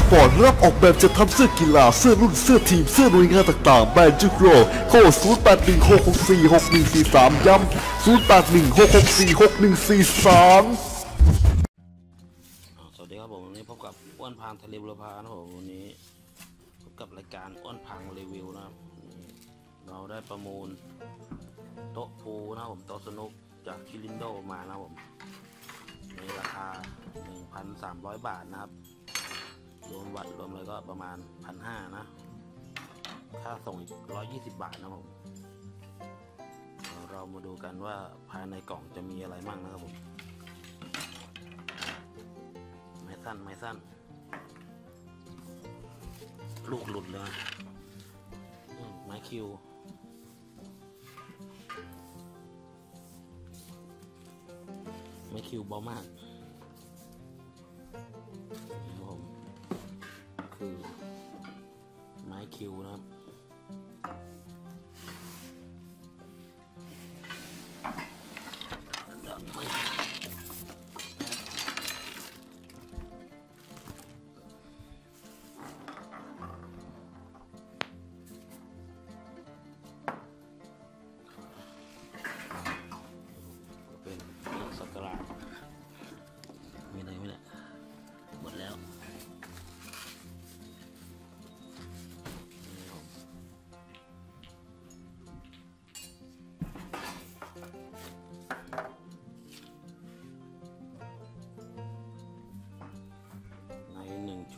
สปอร์ตรับออกแบบจะทำเสื้อกีฬาเสื้อรุ่นเสื้อทีมเสื้อหน่วยงานต่างๆแบรนด์จุโกรโทร0816646143ย้ำ0816646143สวัสดีครับผมวันนี้พบกับอ้วนพังทะเลบุรพานะครับผมวันนี้พบกับรายการอ้วนพังรีวิวนะครับเราได้ประมูลโต๊ะพูนะครับผมโต๊ะสนุกจากคิรินโดมานะครับผมในราคา 1,300 บาทนะครับรวมวัดรวมเลยก็ประมาณ 1,500 นะค่าส่งอีก120 บาทนะผมเรามาดูกันว่าภายในกล่องจะมีอะไรบ้างนะครับผมไม้สั้นลูกหลุดเลยไม้คิวเบามากผมคือไม้คิวนะครับ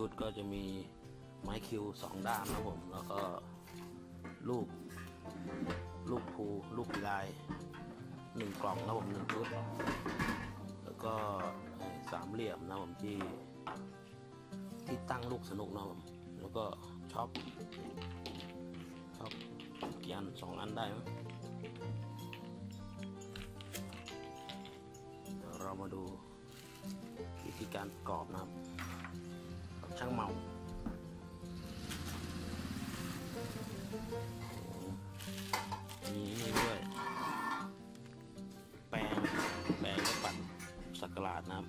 ชุดก็จะมีไม้คิว2 ด้ามนะผมแล้วก็ลูกพูลูกลาย1 กล่องนะผม1 ชุดแล้วก็3 เหลี่ยมนะผมที่ตั้งลูกสนุกนะผมแล้วก็ช็อปกี่อัน2 อันได้ไหมเดี๋ยวเรามาดูวิธีการประกอบนะครับช่างเมามีนี่ด้วยแปรงก็ปั่นสักหลาดนะครับ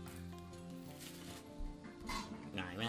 ง่ายไหม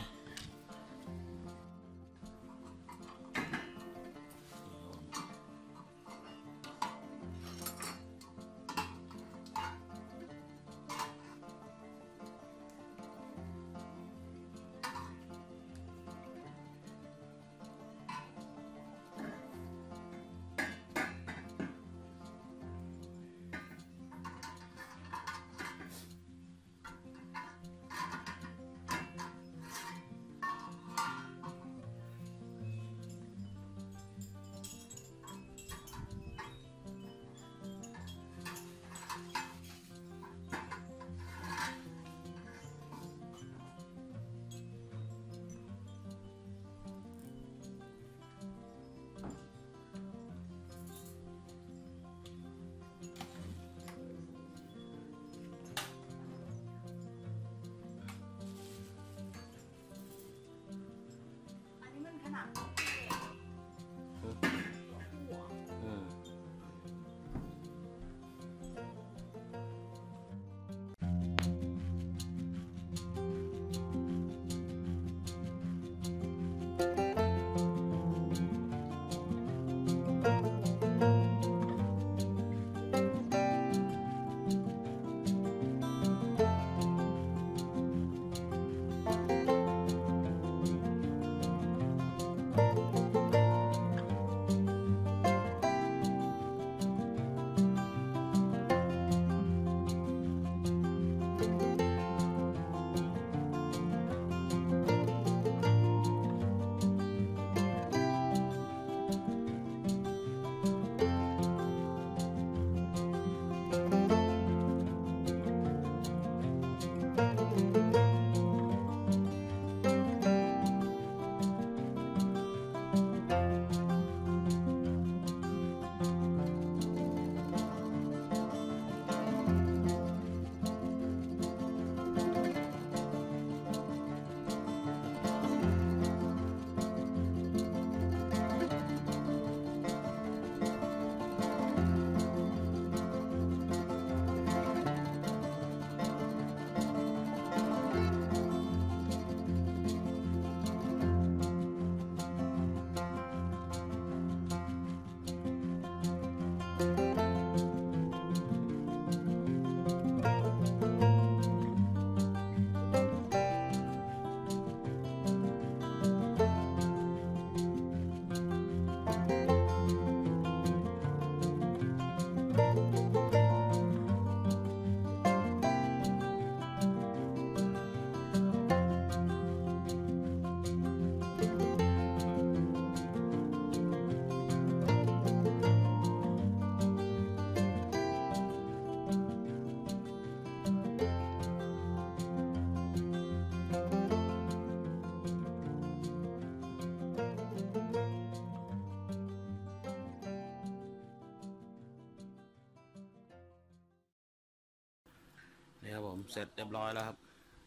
นี่ครับผมเสร็จเรียบร้อยแล้วครับ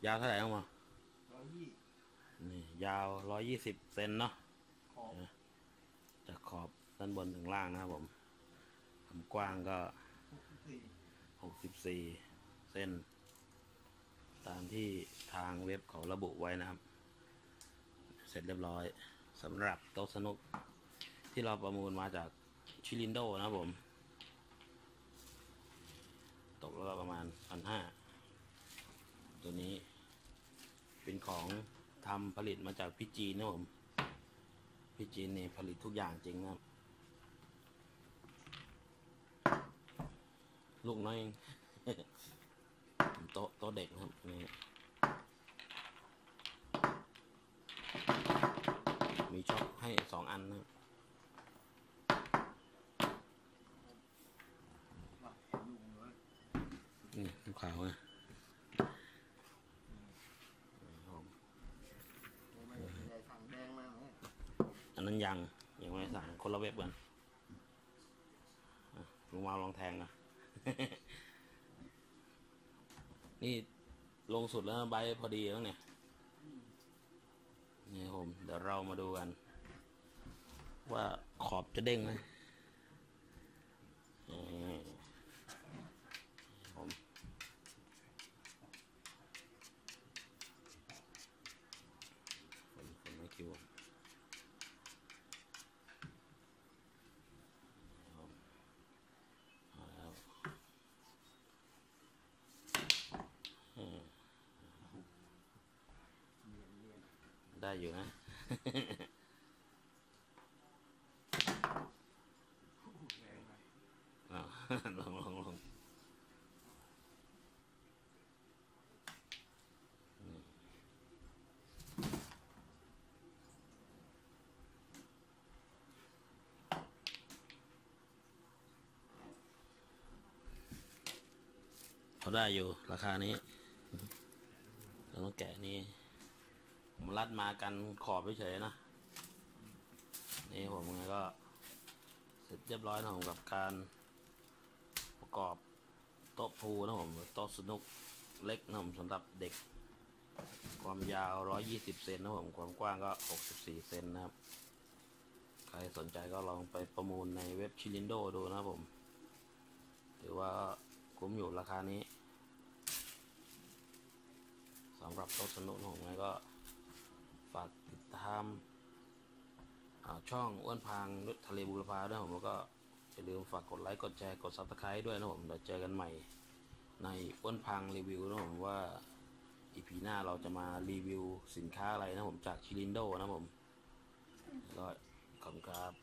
ยาวเท่าไหร่ออกมานี่ยาว120เซนเนาะจากขอบด้านบนถึงล่างนะครับผมความกว้างก็64เซนตามที่ทางเว็บเขาระบุไว้นะครับเสร็จเรียบร้อยสำหรับโต๊ะสนุกที่เราประมูลมาจากชิลินโดนะครับผมตกแล้วก็ประมาณ 1,500 ตัวนี้เป็นของทำผลิตมาจากพี่จีนนะผมพี่จีนเนี่ยผลิตทุกอย่างจริงนะครับลูกน้อยเอง โต๊ะเด็กนะครับนี่มีช็อปให้2 อันนะครับนี่ลูกขาวนะอันนั้นยังไม่สั่งคนละเว็บกันลุงมาลองแทงนะ นี่ลงสุดแล้วใบพอดีแล้วเนี่ยนี่ผมเดี๋ยวเรามาดูกันว่าขอบจะเด้งไหมได้อยู่นะ ลองเขาได้อยู่ราคานี้แล้วมาแกะนี่ผมรัดมากันขอบเฉยๆนะนี่ผมก็เสร็จเรียบร้อยนะผมกับการประกอบโต๊ะพูนะผมโต๊ะสนุกเล็กนะผมสำหรับเด็กความยาว120เซนนะผมความกว้างก็64เซนนะครับใครสนใจก็ลองไปประมูลในเว็บชิลินโดดูนะผมถือว่าคุ้มอยู่ราคานี้สำหรับโต๊ะสนุกผมก็ฝากติดตามช่องอ้วนพางทะเลบุรพาด้วยผมแล้วก็อย่าลืมฝากกดไลค์กดแชร์กด Subscribe ด้วยนะผมเดี๋ยวเจอกันใหม่ในอ้วนพางรีวิวนะผมว่า EP หน้าเราจะมารีวิวสินค้าอะไรนะผมจากชิลินโดนะผมแล้วขอบคุณครับ